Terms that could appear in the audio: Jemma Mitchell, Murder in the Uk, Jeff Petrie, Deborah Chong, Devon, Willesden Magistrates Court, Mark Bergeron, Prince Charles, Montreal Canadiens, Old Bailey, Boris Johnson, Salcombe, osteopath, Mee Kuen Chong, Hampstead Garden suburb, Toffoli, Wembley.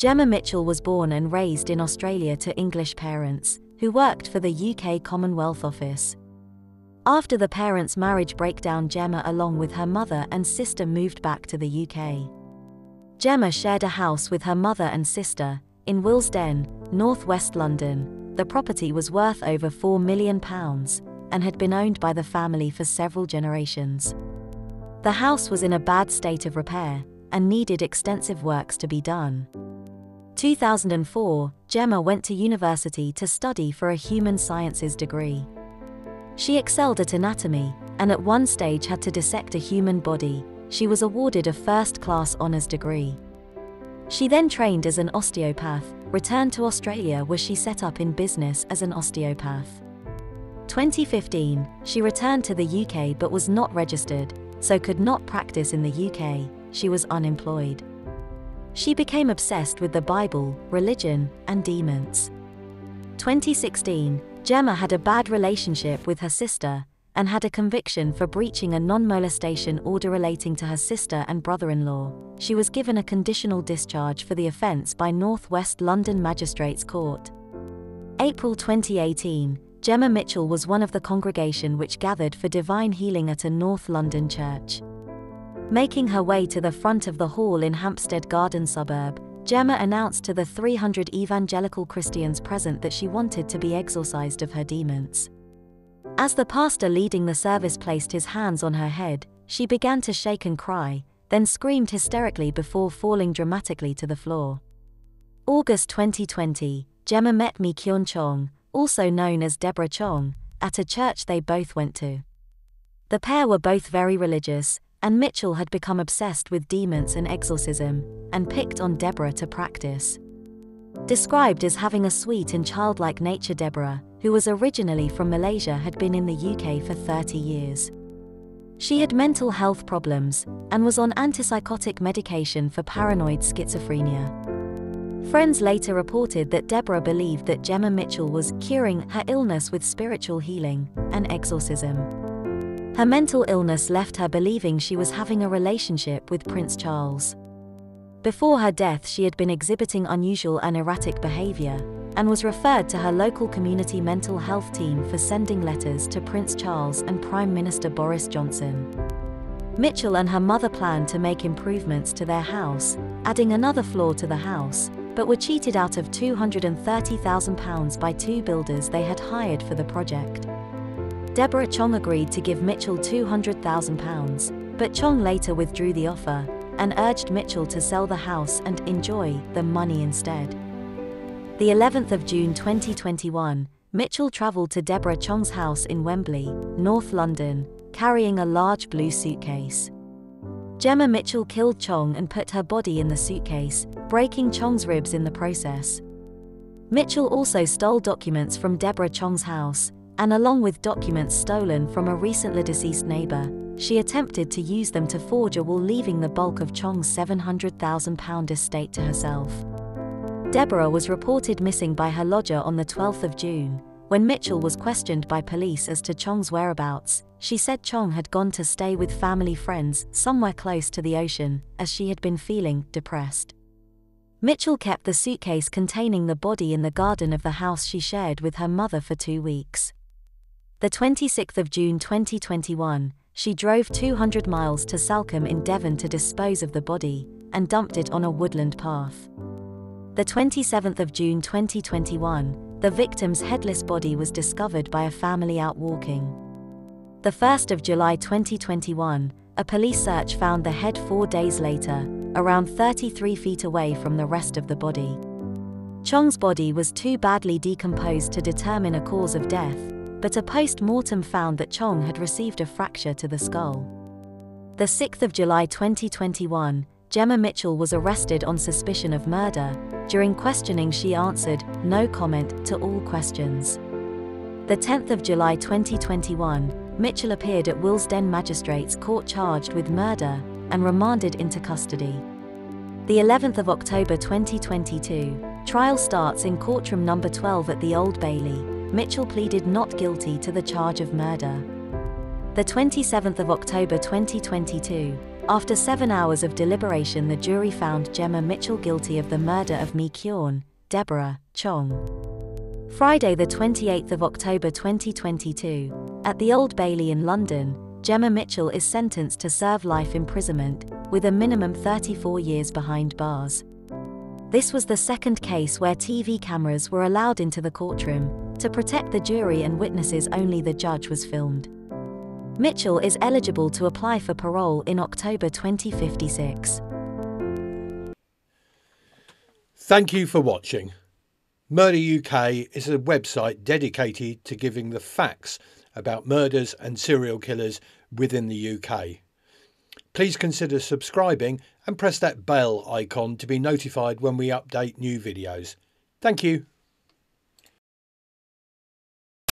Jemma Mitchell was born and raised in Australia to English parents, who worked for the UK Commonwealth Office. After the parents' marriage breakdown, Jemma along with her mother and sister moved back to the UK. Jemma shared a house with her mother and sister, in Willesden, North West London. The property was worth over £4 million and had been owned by the family for several generations. The house was in a bad state of repair and needed extensive works to be done. 2004, Jemma went to university to study for a human sciences degree. She excelled at anatomy, and at one stage had to dissect a human body. She was awarded a first-class honours degree. She then trained as an osteopath, returned to Australia where she set up in business as an osteopath. 2015, she returned to the UK but was not registered, so could not practice in the UK. She was unemployed. She became obsessed with the Bible, religion, and demons. 2016, Jemma had a bad relationship with her sister, and had a conviction for breaching a non-molestation order relating to her sister and brother-in-law. She was given a conditional discharge for the offence by North West London Magistrates Court. April 2018, Jemma Mitchell was one of the congregation which gathered for divine healing at a North London church. Making her way to the front of the hall in Hampstead Garden suburb, Jemma announced to the 300 evangelical Christians present that she wanted to be exorcised of her demons. As the pastor leading the service placed his hands on her head, she began to shake and cry, then screamed hysterically before falling dramatically to the floor. August 2020, Jemma met Mee Kuen Chong, also known as Deborah Chong, at a church they both went to. The pair were both very religious, and Mitchell had become obsessed with demons and exorcism, and picked on Deborah to practice. Described as having a sweet and childlike nature, Deborah, who was originally from Malaysia, had been in the UK for 30 years. She had mental health problems, and was on antipsychotic medication for paranoid schizophrenia. Friends later reported that Deborah believed that Jemma Mitchell was curing her illness with spiritual healing and exorcism. Her mental illness left her believing she was having a relationship with Prince Charles. Before her death, she had been exhibiting unusual and erratic behaviour, and was referred to her local community mental health team for sending letters to Prince Charles and Prime Minister Boris Johnson. Mitchell and her mother planned to make improvements to their house, adding another floor to the house, but were cheated out of £230,000 by two builders they had hired for the project. Deborah Chong agreed to give Mitchell £200,000, but Chong later withdrew the offer, and urged Mitchell to sell the house and enjoy the money instead. The 11th of June 2021, Mitchell travelled to Deborah Chong's house in Wembley, North London, carrying a large blue suitcase. Jemma Mitchell killed Chong and put her body in the suitcase, breaking Chong's ribs in the process. Mitchell also stole documents from Deborah Chong's house, and along with documents stolen from a recently deceased neighbour, she attempted to use them to forge a will, leaving the bulk of Chong's £700,000 estate to herself. Deborah was reported missing by her lodger on the 12th of June. When Mitchell was questioned by police as to Chong's whereabouts, she said Chong had gone to stay with family friends somewhere close to the ocean, as she had been feeling depressed. Mitchell kept the suitcase containing the body in the garden of the house she shared with her mother for 2 weeks. The 26th of June 2021, she drove 200 miles to Salcombe in Devon to dispose of the body, and dumped it on a woodland path. The 27th of June 2021, the victim's headless body was discovered by a family out walking. The 1st of July 2021, a police search found the head 4 days later, around 33 feet away from the rest of the body. Chong's body was too badly decomposed to determine a cause of death, but a post-mortem found that Chong had received a fracture to the skull. The 6th of July 2021, Jemma Mitchell was arrested on suspicion of murder. During questioning, she answered "no comment" to all questions. The 10th of July 2021, Mitchell appeared at Willesden Magistrates Court charged with murder, and remanded into custody. The 11th of October 2022, trial starts in courtroom number 12 at the Old Bailey. Mitchell pleaded not guilty to the charge of murder. The 27th of October 2022, After 7 hours of deliberation, the jury found Jemma Mitchell guilty of the murder of Mee Kuen, Deborah Chong. Friday, the 28th of October 2022, at the Old Bailey in London, Jemma Mitchell is sentenced to serve life imprisonment, with a minimum 34 years behind bars. This was the second case where TV cameras were allowed into the courtroom. To protect the jury and witnesses, only the judge was filmed. Mitchell is eligible to apply for parole in October 2056. Thank you for watching. Murder UK is a website dedicated to giving the facts about murders and serial killers within the UK. Please consider subscribing and press that bell icon to be notified when we update new videos. Thank you.